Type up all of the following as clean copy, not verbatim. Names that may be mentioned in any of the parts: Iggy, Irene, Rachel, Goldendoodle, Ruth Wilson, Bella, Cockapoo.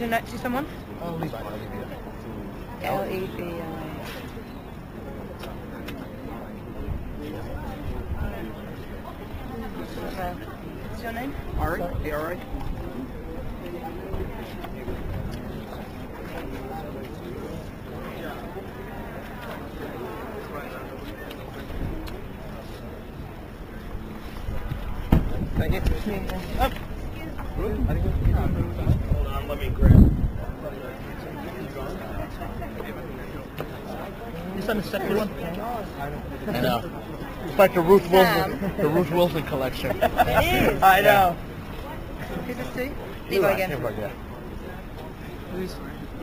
to next to someone? Oh, Levi. L-E-V-I. What's your name? Ari. Hey, Ari. Thank you. Up. Hold on, let me grab. Is that the second one? I know. It's like the Ruth Wilson, collection. It is. I know. Who's this to? Levi again.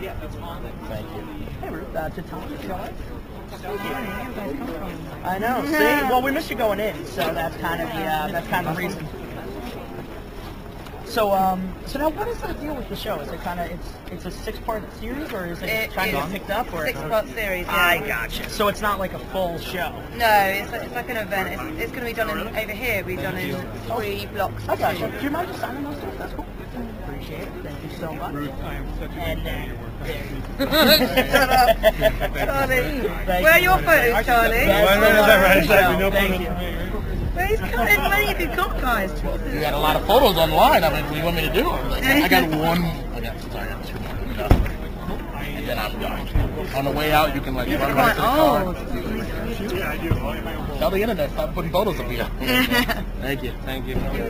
Yeah, that's on it. Thank you. Hey, Ruth, to tell you guys. I know. See, well, we missed you going in, so that's kind of the reason. So, so now, what is the deal with the show? Is it kind of it's a six-part series, or is it kind of picked up? Or six-part series. Yeah. I gotcha. So it's not like a full show. No, it's like an event. It's going to be done in, over here. We've done in three blocks. Okay. So, do you mind just signing those? That's cool. Appreciate it. Thank you so much. Ruth, I am such a fan of your work. Shut up, Charlie. Where are your photos, Charlie? Thank you. Where's many of you got, guys? You got a lot of photos online. I mean, what do you want me to do? Like, I got two. And then I'm done. On the way out, you can like run right to the car. Tell the internet stop putting photos up here. Thank you. Thank you.